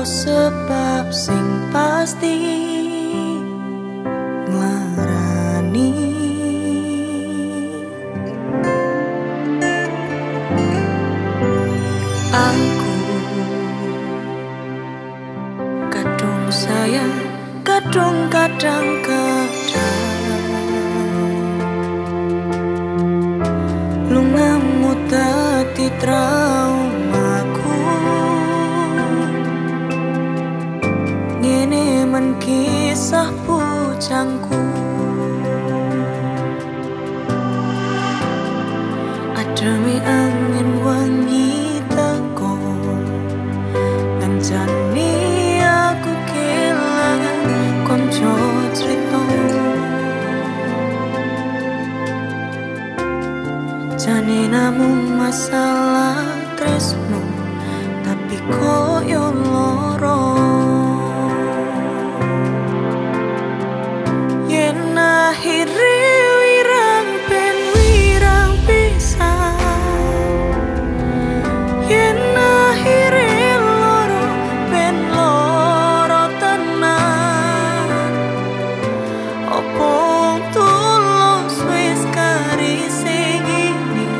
sebab sing pasti nglarani. Aku kadung sayang, kadung kadang lungamu tati traumaku. Ngene men kisah pucangku, ademi angin wangi teko ngancani aku kelangan konco cerita. Jane namung masalah tresno, tapi koyo loro. Yen akhire wirang ben wirang pisah, yen akhire loro ben loro tenan. Opo tulus wis karise gini,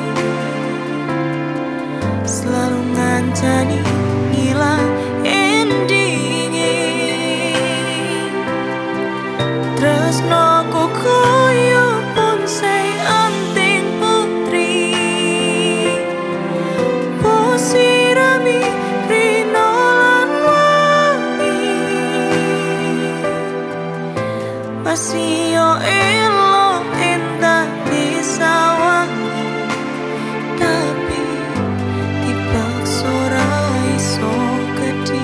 selalu ngancani ngilang masih yo elok endah bisa wangi, tapi dipaksa ra iso gedhi.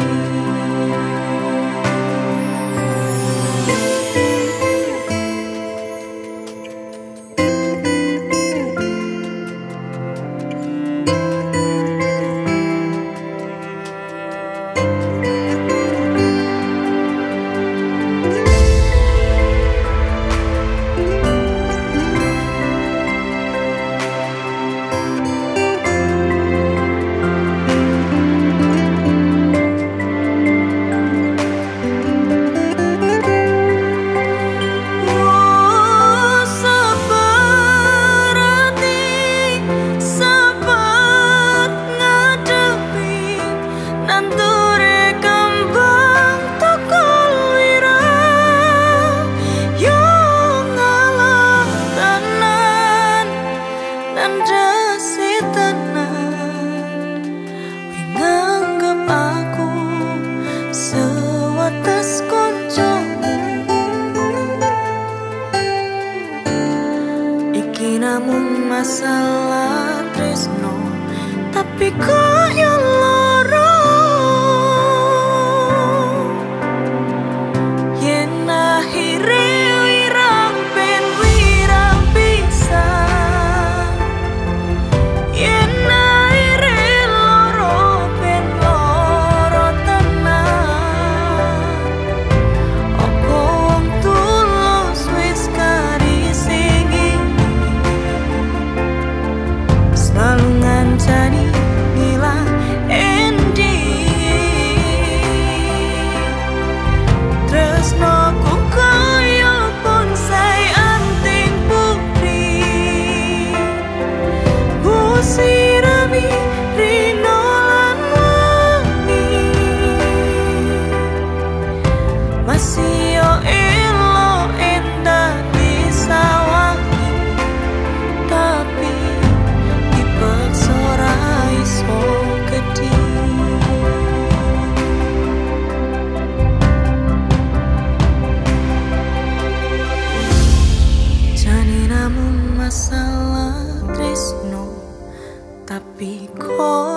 Namun masalah tresno, tapi kok yo loro. Yen akhire wirang ben wirang pisah, yen akhire loro ben loro tenan. Opo wong tulus wis karise ngalungan jadi ngilang ending. Tresno ku koyo bonsai anting putri, busirami rino lan wangi. Masih yo elok endah bisa masalah tresno, tapi kok